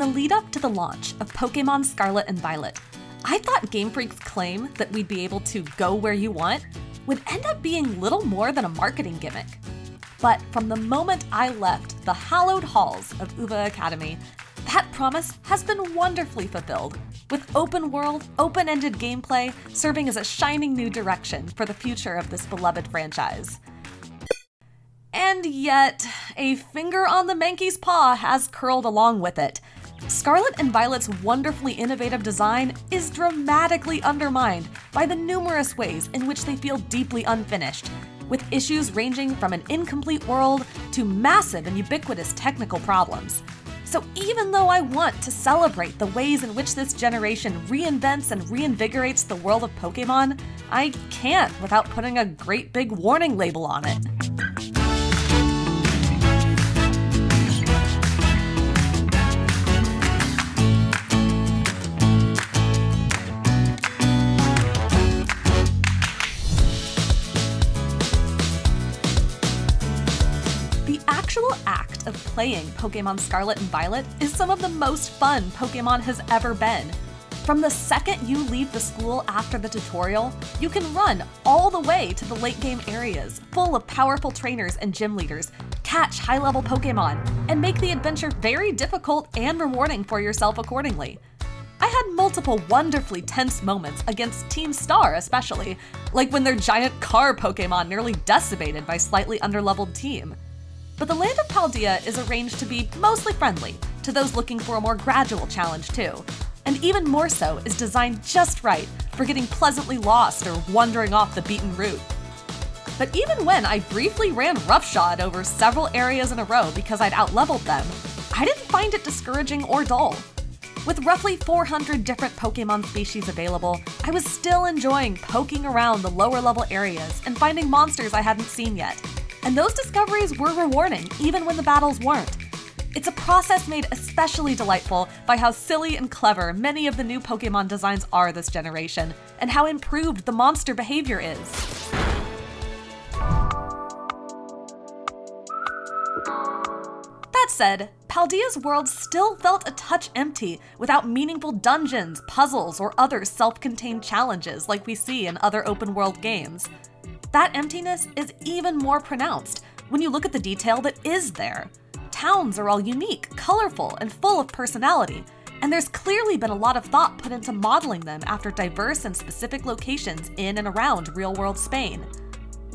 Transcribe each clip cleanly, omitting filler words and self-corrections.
the lead up to the launch of Pokémon Scarlet and Violet, I thought Game Freak's claim that we'd be able to go where you want would end up being little more than a marketing gimmick. But from the moment I left the hallowed halls of Uva Academy, that promise has been wonderfully fulfilled, with open world, open-ended gameplay serving as a shining new direction for the future of this beloved franchise. And yet, a finger on the Manky's paw has curled along with it. Scarlet and Violet's wonderfully innovative design is dramatically undermined by the numerous ways in which they feel deeply unfinished, with issues ranging from an incomplete world to massive and ubiquitous technical problems. So even though I want to celebrate the ways in which this generation reinvents and reinvigorates the world of Pokémon, I can't without putting a great big warning label on it. Of playing Pokémon Scarlet and Violet is some of the most fun Pokémon has ever been. From the second you leave the school after the tutorial, you can run all the way to the late game areas full of powerful trainers and gym leaders, catch high-level Pokémon, and make the adventure very difficult and rewarding for yourself accordingly. I had multiple wonderfully tense moments against Team Star especially, like when their giant car Pokémon nearly decimated my slightly underleveled team. But the land of Paldea is arranged to be mostly friendly to those looking for a more gradual challenge too, and even more so is designed just right for getting pleasantly lost or wandering off the beaten route. But even when I briefly ran roughshod over several areas in a row because I'd outleveled them, I didn't find it discouraging or dull. With roughly 400 different Pokémon species available, I was still enjoying poking around the lower level areas and finding monsters I hadn't seen yet. And those discoveries were rewarding, even when the battles weren't. It's a process made especially delightful by how silly and clever many of the new Pokémon designs are this generation, and how improved the monster behavior is. That said, Paldea's world still felt a touch empty without meaningful dungeons, puzzles, or other self-contained challenges like we see in other open-world games. That emptiness is even more pronounced when you look at the detail that is there. Towns are all unique, colorful, and full of personality, and there's clearly been a lot of thought put into modeling them after diverse and specific locations in and around real-world Spain.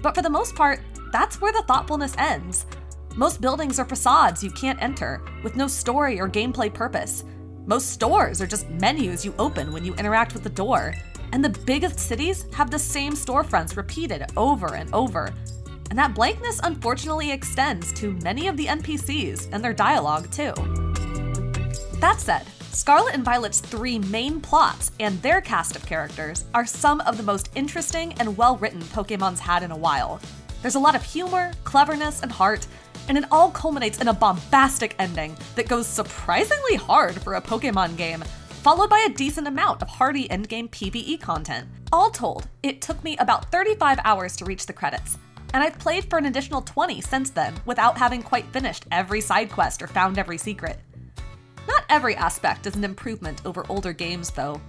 But for the most part, that's where the thoughtfulness ends. Most buildings are facades you can't enter, with no story or gameplay purpose. Most stores are just menus you open when you interact with the door. And the biggest cities have the same storefronts repeated over and over. And that blankness unfortunately extends to many of the NPCs and their dialogue too. That said, Scarlet and Violet's three main plots and their cast of characters are some of the most interesting and well-written Pokémon's had in a while. There's a lot of humor, cleverness, and heart, and it all culminates in a bombastic ending that goes surprisingly hard for a Pokémon game, followed by a decent amount of hearty endgame PvE content. All told, it took me about 35 hours to reach the credits, and I've played for an additional 20 since then without having quite finished every side quest or found every secret. Not every aspect is an improvement over older games, though.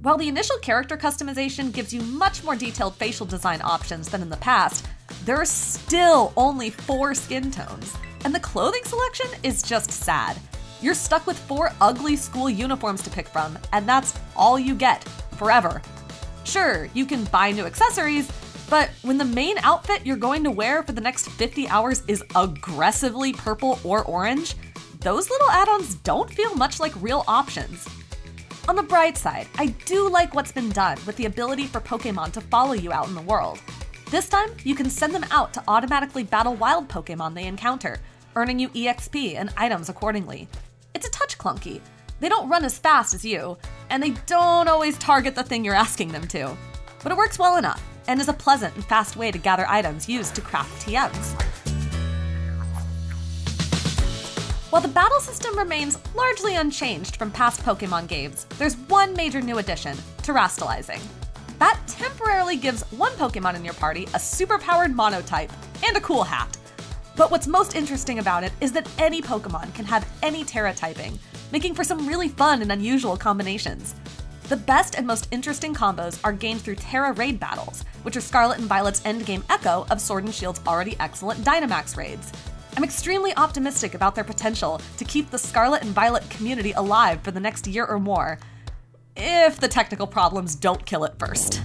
While the initial character customization gives you much more detailed facial design options than in the past, there are still only 4 skin tones, and the clothing selection is just sad. You're stuck with 4 ugly school uniforms to pick from, and that's all you get, forever. Sure, you can buy new accessories, but when the main outfit you're going to wear for the next 50 hours is aggressively purple or orange, those little add-ons don't feel much like real options. On the bright side, I do like what's been done with the ability for Pokémon to follow you out in the world. This time, you can send them out to automatically battle wild Pokémon they encounter, earning you EXP and items accordingly. It's a touch clunky. They don't run as fast as you, and they don't always target the thing you're asking them to. But it works well enough, and is a pleasant and fast way to gather items used to craft TMs. While the battle system remains largely unchanged from past Pokémon games, there's one major new addition, Terastalizing. That temporarily gives one Pokémon in your party a super-powered monotype and a cool hat. But what's most interesting about it is that any Pokémon can have any Tera typing, making for some really fun and unusual combinations. The best and most interesting combos are gained through Tera raid battles, which are Scarlet and Violet's endgame echo of Sword and Shield's already excellent Dynamax raids. I'm extremely optimistic about their potential to keep the Scarlet and Violet community alive for the next year or more, if the technical problems don't kill it first.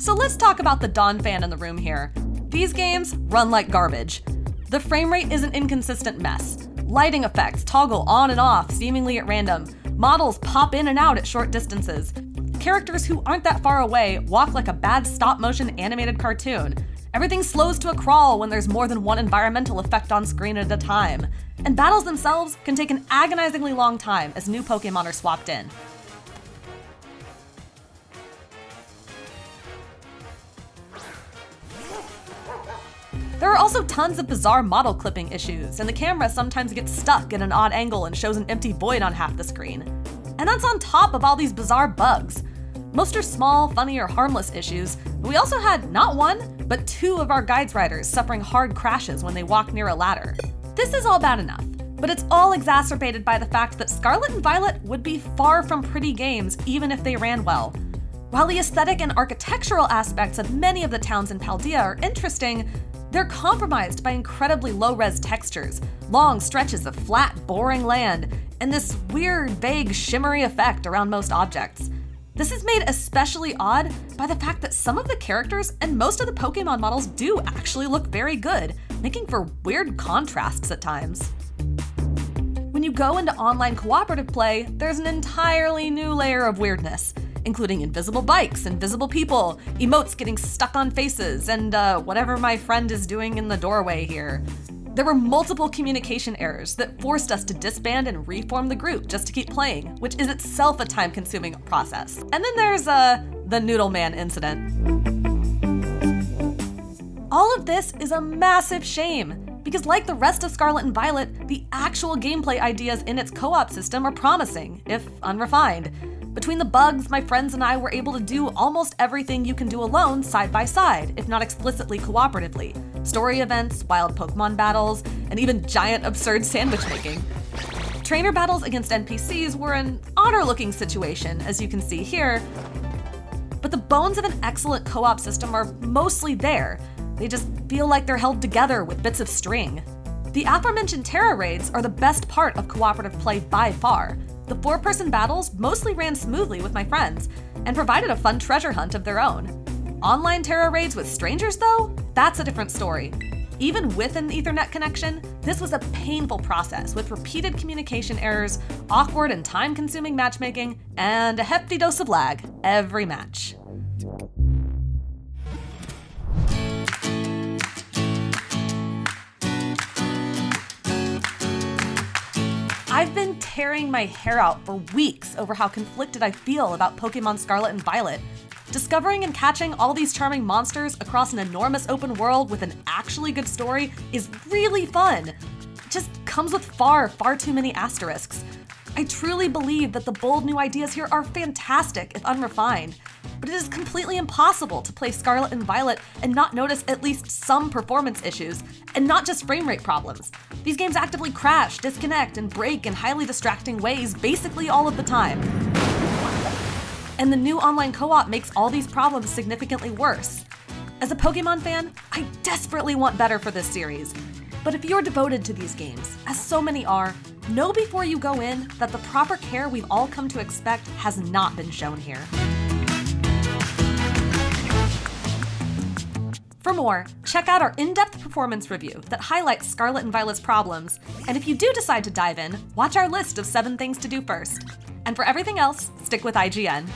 So let's talk about the Donphan in the room here. These games run like garbage. The frame rate is an inconsistent mess. Lighting effects toggle on and off, seemingly at random. Models pop in and out at short distances. Characters who aren't that far away walk like a bad stop-motion animated cartoon. Everything slows to a crawl when there's more than one environmental effect on screen at a time. And battles themselves can take an agonizingly long time as new Pokémon are swapped in. There are also tons of bizarre model clipping issues, and the camera sometimes gets stuck at an odd angle and shows an empty void on half the screen. And that's on top of all these bizarre bugs. Most are small, funny, or harmless issues, but we also had not one, but two of our guides riders suffering hard crashes when they walk near a ladder. This is all bad enough, but it's all exacerbated by the fact that Scarlet and Violet would be far from pretty games even if they ran well. While the aesthetic and architectural aspects of many of the towns in Paldea are interesting, they're compromised by incredibly low-res textures, long stretches of flat, boring land, and this weird, vague, shimmery effect around most objects. This is made especially odd by the fact that some of the characters and most of the Pokémon models do actually look very good, making for weird contrasts at times. When you go into online cooperative play, there's an entirely new layer of weirdness, including invisible bikes, invisible people, emotes getting stuck on faces, and whatever my friend is doing in the doorway here. There were multiple communication errors that forced us to disband and reform the group just to keep playing, which is itself a time-consuming process. And then there's the Noodle Man incident. All of this is a massive shame, because like the rest of Scarlet and Violet, the actual gameplay ideas in its co-op system are promising, if unrefined. Between the bugs, my friends and I were able to do almost everything you can do alone side by side, if not explicitly cooperatively. Story events, wild Pokemon battles, and even giant absurd sandwich making. Trainer battles against NPCs were an odder looking situation, as you can see here, but the bones of an excellent co-op system are mostly there. They just feel like they're held together with bits of string. The aforementioned Tera raids are the best part of cooperative play by far. The four-person battles mostly ran smoothly with my friends, and provided a fun treasure hunt of their own. Online Tera raids with strangers, though? That's a different story. Even with an Ethernet connection, this was a painful process with repeated communication errors, awkward and time-consuming matchmaking, and a hefty dose of lag every match. I've been tearing my hair out for weeks over how conflicted I feel about Pokémon Scarlet and Violet. Discovering and catching all these charming monsters across an enormous open world with an actually good story is really fun. It just comes with far, far too many asterisks. I truly believe that the bold new ideas here are fantastic if unrefined, but it is completely impossible to play Scarlet and Violet and not notice at least some performance issues, and not just frame rate problems. These games actively crash, disconnect, and break in highly distracting ways basically all of the time. And the new online co-op makes all these problems significantly worse. As a Pokémon fan, I desperately want better for this series. But if you're devoted to these games, as so many are, know before you go in that the proper care we've all come to expect has not been shown here. For more, check out our in-depth performance review that highlights Scarlet and Violet's problems, and if you do decide to dive in, watch our list of 7 things to do first. And for everything else, stick with IGN.